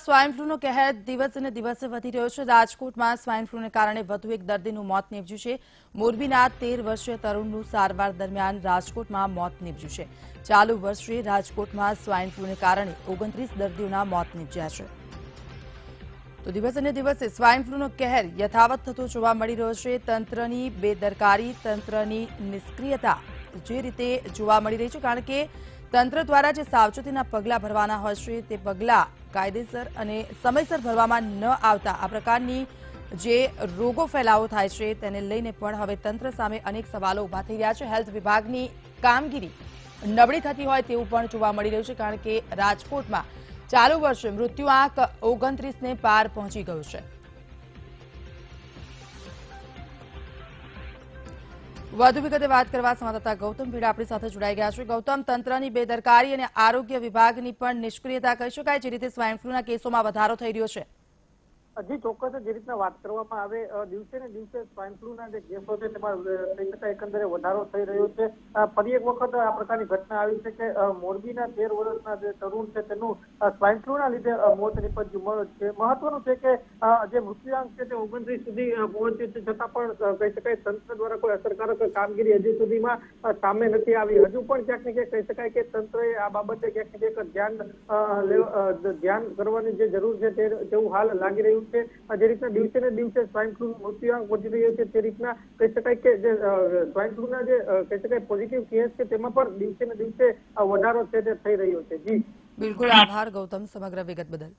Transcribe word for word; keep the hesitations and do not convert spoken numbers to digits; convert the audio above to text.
Swine फ्लूનો કહેર દિવસે ને દિવસે વધી રહ્યો છે। રાજકોટમાં સ્વાઇન ફ્લૂને કારણે વધુ એક દર્દીનું મોત નિપજ્યું છે। મોરબીના તેર વર્ષીય તરુણનું સારવાર દરમિયાન રાજકોટમાં મોત નિપજ્યું છે। ચાલુ વર્ષે રાજકોટમાં સ્વાઇન ફ્લૂને કારણે ઓગણત્રીસ દર્દીઓના મોત નિપજ્યા છે। તો દિવસે ને દિવસે સ્વાઇન ફ્લૂનો કહેર યથાવત થતો જોવા મળી રહ્યો છે। તંત્રની બેદરકારી, તંત્રની નિષ્ક્રિયતા જે રીતે જોવા મળી રહી છે, કારણ કે તંત્ર દ્વારા જે સાવચેતીના પગલા ભરવાના હોય છે તે પગલા કાયદેસર અને સમયસર ભરવામાં ન આવતા આ પ્રકારની જે રોગો ફેલાવો થાય છે તેને લઈને પણ હવે તંત્ર સામે અનેક સવાલો ઉભા થઈ રહ્યા છે। હેલ્થ વિભાગની કામગીરી નબળી થતી હોય તેવું પણ જોવા મળી રહ્યું છે, કારણ કે રાજકોટમાં ચાલુ વર્ષે મૃત્યુ આંક ઓગણત્રીસ ને પાર પહોંચી ગયો છે। વધુ વિગતે વાત કરવા સંવાદદાતા ગૌતમ ભીડા આપણી સાથે જોડાઈ ગયા છે। ગૌતમ, તંત્રની બેદરકારી અને આરોગ્ય વિભાગની પણ નિષ્ક્રિયતા કહી શકાય, જે રીતે સ્વાઇન ફ્લૂના કેસોમાં વધારો થઈ રહ્યો છે? હજી ચોક્કસ જે રીતના વાત કરવામાં આવે, દિવસે ને દિવસે સ્વાઇન ફ્લૂના જે કેસો છે તેમાં એકંદરે વધારો થઈ રહ્યો છે। ફરી એક વખત આ પ્રકારની ઘટના આવી છે કે મોરબીના તેર વર્ષના જે તરુણ છે તેનું સ્વાઇન ફ્લૂના લીધે મોત નિપજ્યું છે। મહત્વનું છે કે જે મૃત્યુઆંક છે તે ઓગણત્રીસ સુધી પહોંચ્યો છે, છતાં પણ કહી શકાય તંત્ર દ્વારા કોઈ અસરકારક કામગીરી હજી સુધીમાં સામે નથી આવી। હજુ પણ ક્યાંક ને ક્યાંક કહી શકાય કે તંત્રએ આ બાબતે ક્યાંક ને ક્યાંક ધ્યાન ધ્યાન કરવાની જે જરૂર છે તે તેવું હાલ લાગી રહ્યું છે। જે રીતના દિવસે ને દિવસે સ્વાઇન ફ્લૂ મૃત્યુઆંક વધી રહ્યો છે તે રીતના કહી શકાય કે જે સ્વાઇન ફ્લૂના જે કહી શકાય પોઝિટિવ કેસ છે તેમાં પણ દિવસે ને દિવસે વધારો છે તે થઈ રહ્યો છે। જી બિલકુલ, આભાર ગૌતમ સમગ્ર વિગત બદલ।